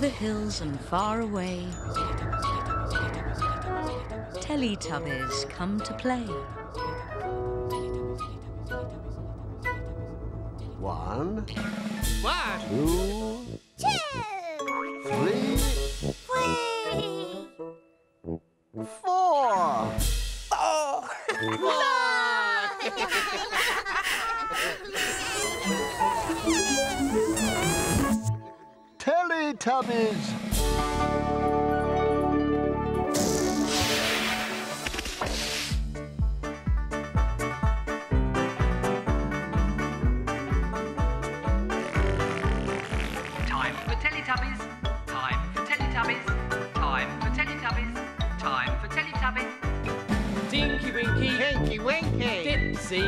the hills and far away, Teletubbies come to play. 1, 2, 3, 4. Oh. Teletubbies. Tinky Winky, Tinky Winky, Dipsy,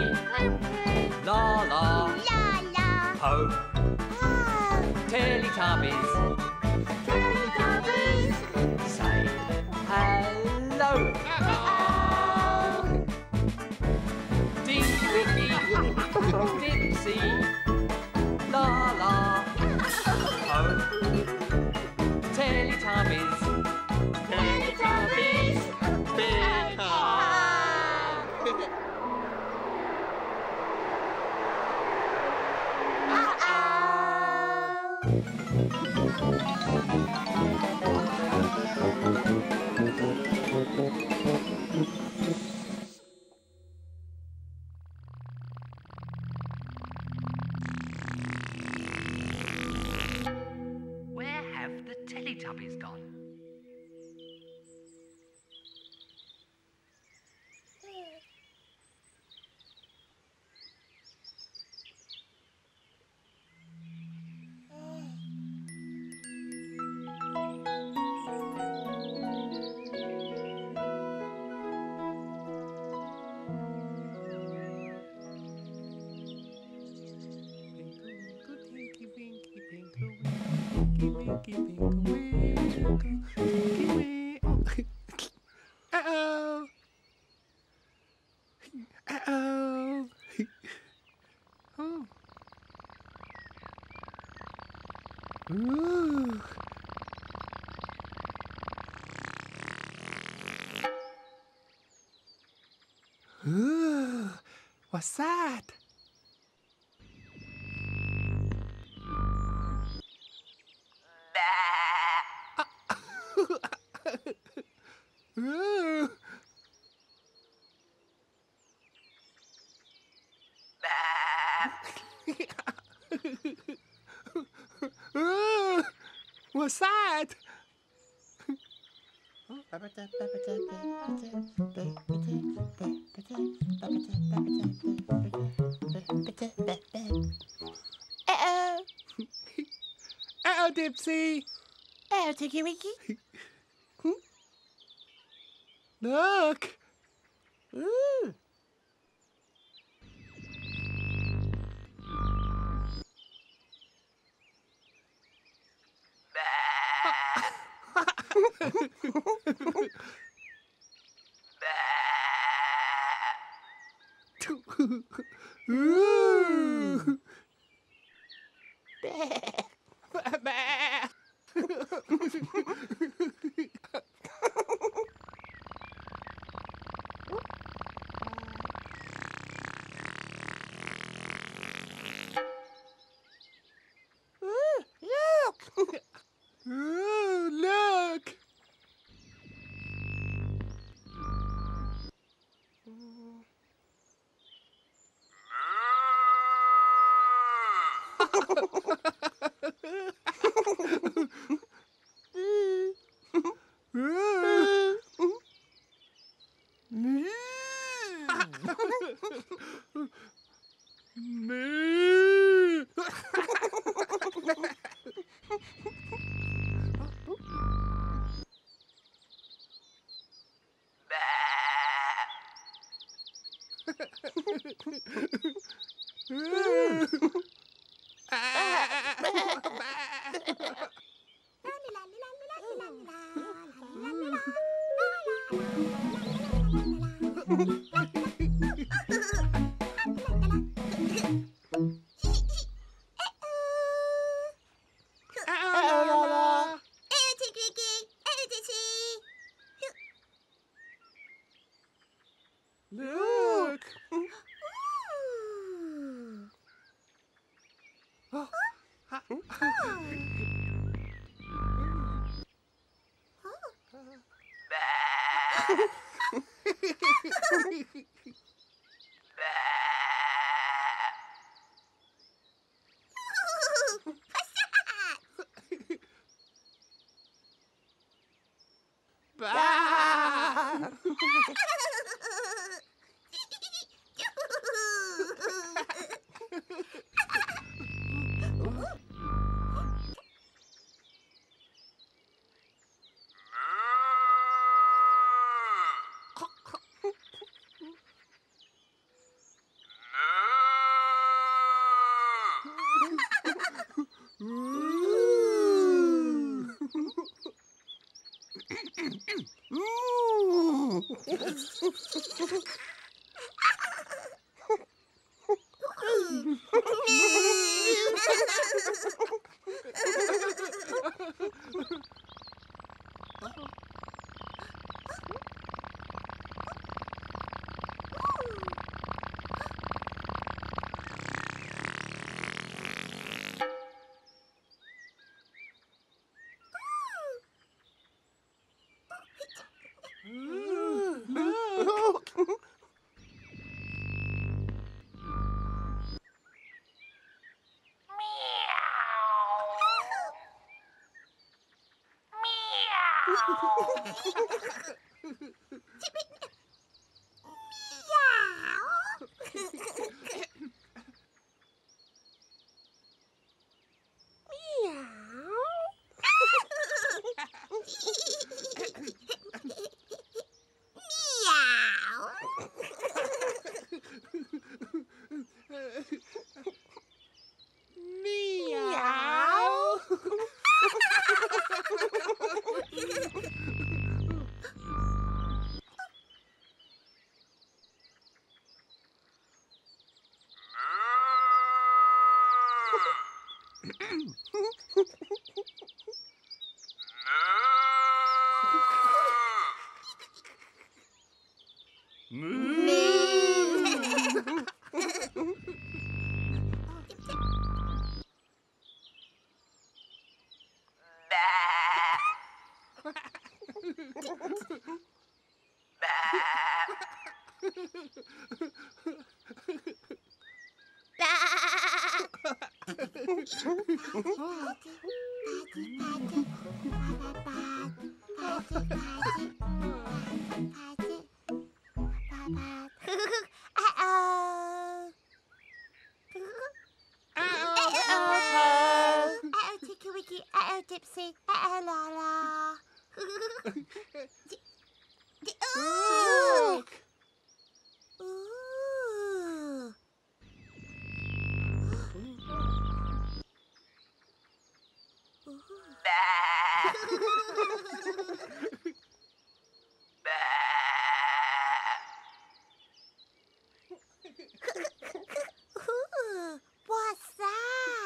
Laa-Laa, Laa-Laa, Po, Teletubbies, Teletubbies, say hello. Hello. Tinky Winky, Dipsy, Laa-Laa, Po, Teletubbies. Where have the Teletubbies gone? Uh-oh. Uh-oh. Oh. Ooh. Ooh. What's that? What's that? Uh-oh. Uh-oh, Dipsy. Uh-oh, Tinky Winky. Look. Ooh. Ooh. Bah! Tinky Winky, Dipsy, Laa-Laa. Ooh! Ooh! Ooh! What's that?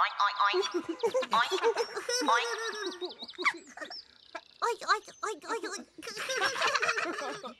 Oink, oink, oink, oink, oink, oink.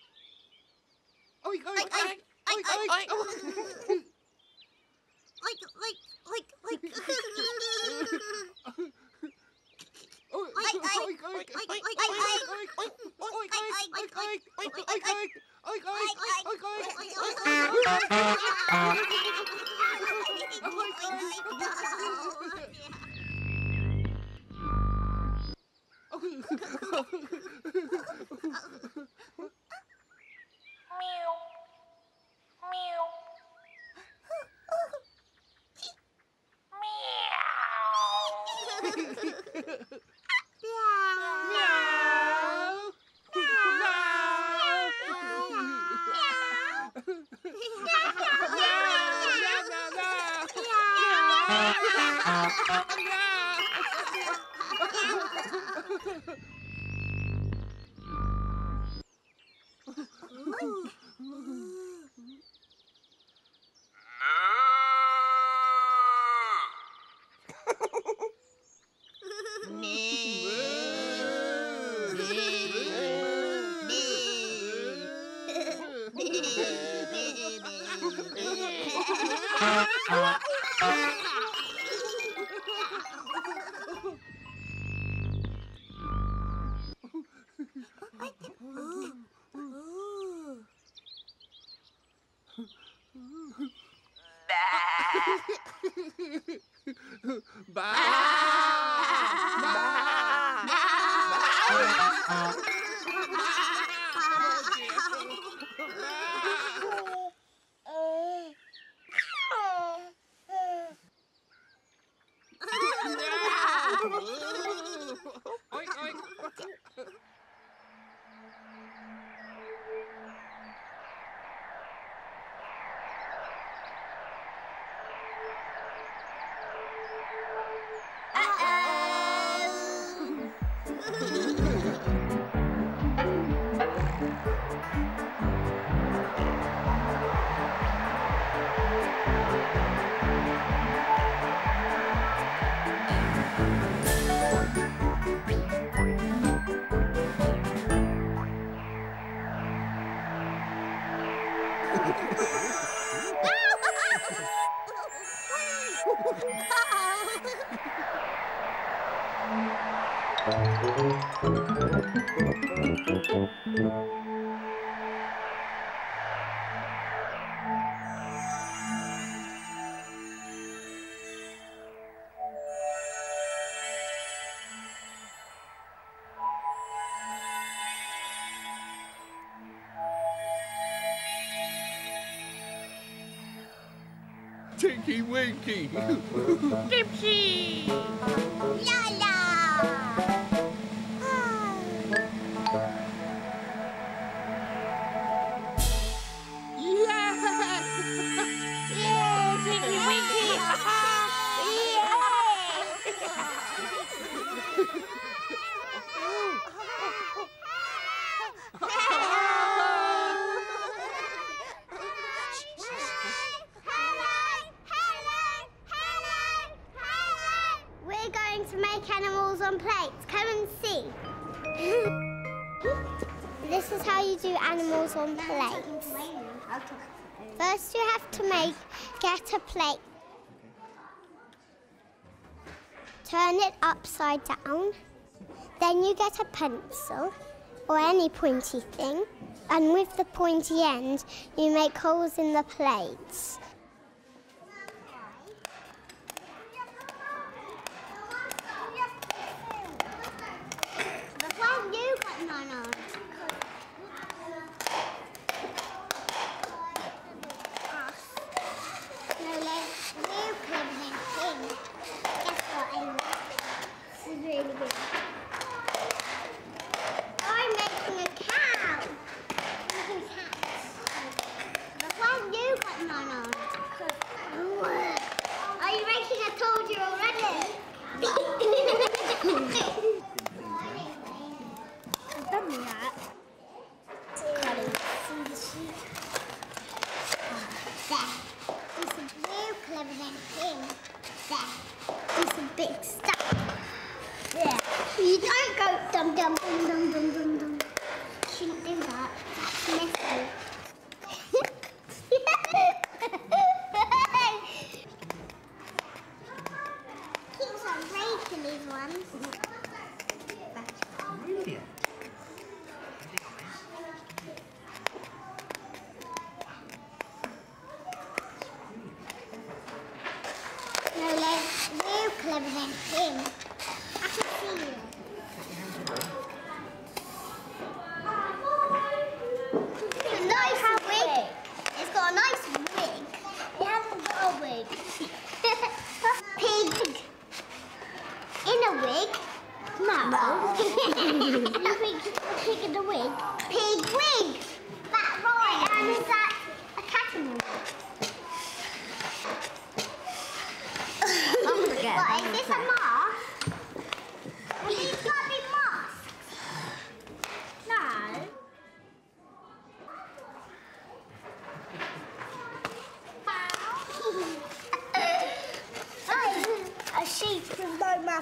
Tinky Winky! Dipsy! Laa-Laa! On plates. First you have to get a plate. Turn it upside down. Then you get a pencil or any pointy thing, and with the pointy end you make holes in the plates.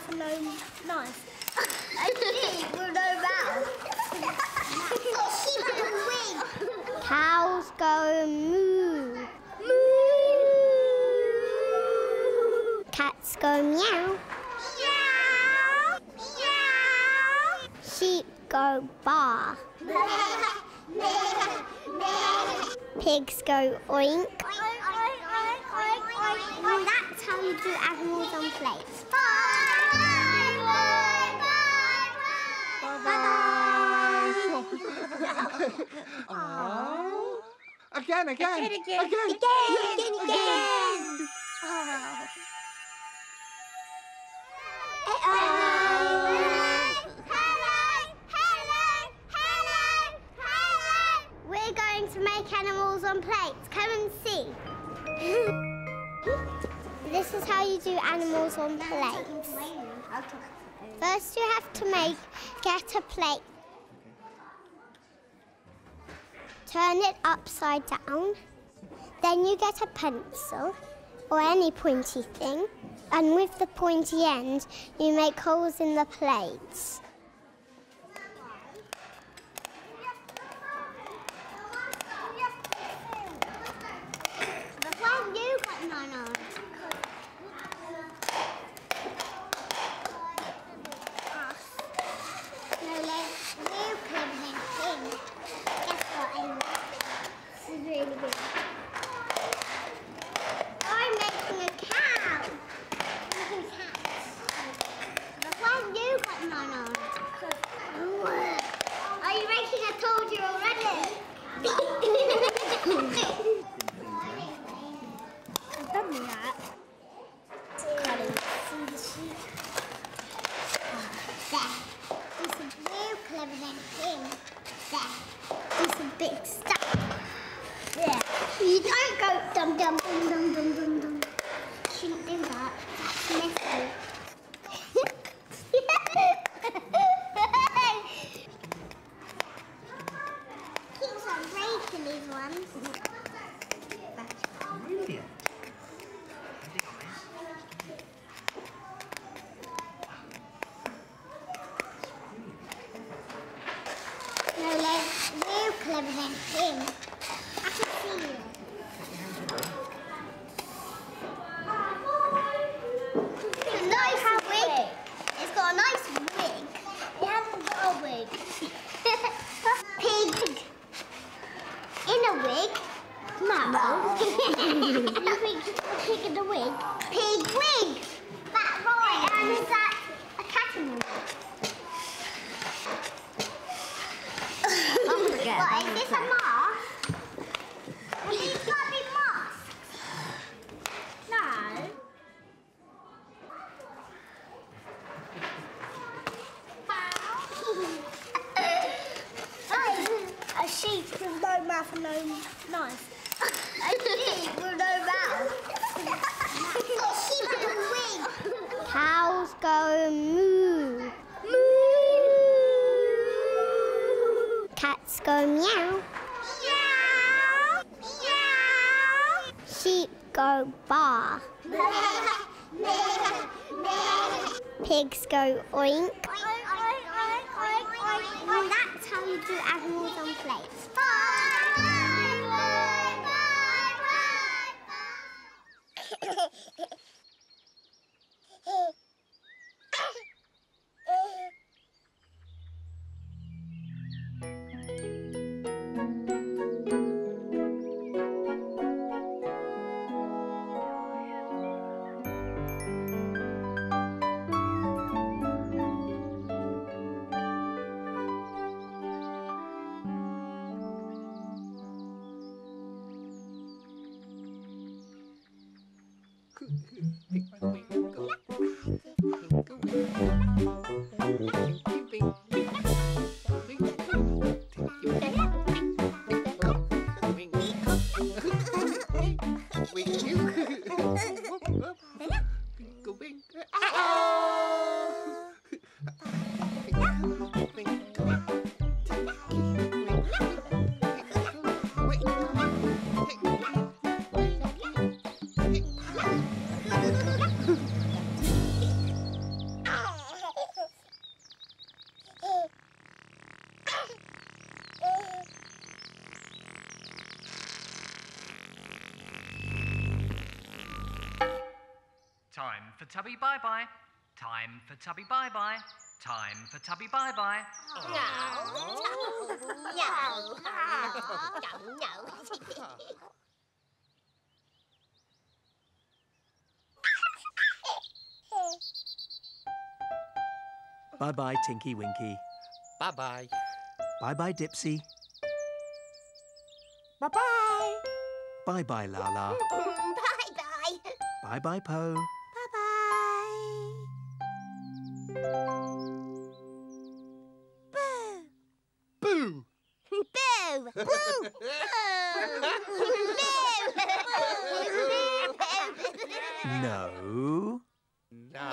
have no knife. I did, with no mouth. She had a wing. Cows go moo. Moo. Cats go meow. Meow. Meow. Sheep go baa. Pigs go oink. Well, that's how you do animals on plates. Bye! Bye! Bye! Bye! Bye! Again! Oh. Hello! We're going to make animals on plates. Come and see. This is how you do animals on plates. First you have to get a plate. Turn it upside down. Then you get a pencil or any pointy thing. And with the pointy end, you make holes in the plates. Pigs go oink. Well, that's how you do animals on plates. Bye! for Tubby bye-bye. Time for Tubby bye-bye. Time for Tubby bye-bye. No. Bye-bye, Tinky Winky. Bye-bye. Bye-bye, Dipsy. Bye-bye. Bye-bye, Laa-Laa. Bye-bye. Bye-bye, Po. Bye-bye. Boo. Boo. Boo. Boo. Boo. Boo. No. No.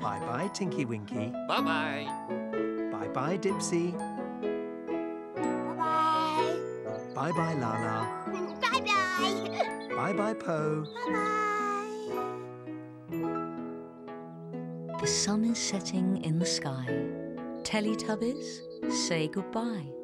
Bye-bye, Tinky Winky. Bye-bye. Bye-bye, Dipsy. Bye-bye. Bye-bye, Laa-Laa. Bye-bye. Bye-bye, Po. Bye-bye. The sun is setting in the sky. Teletubbies, say goodbye.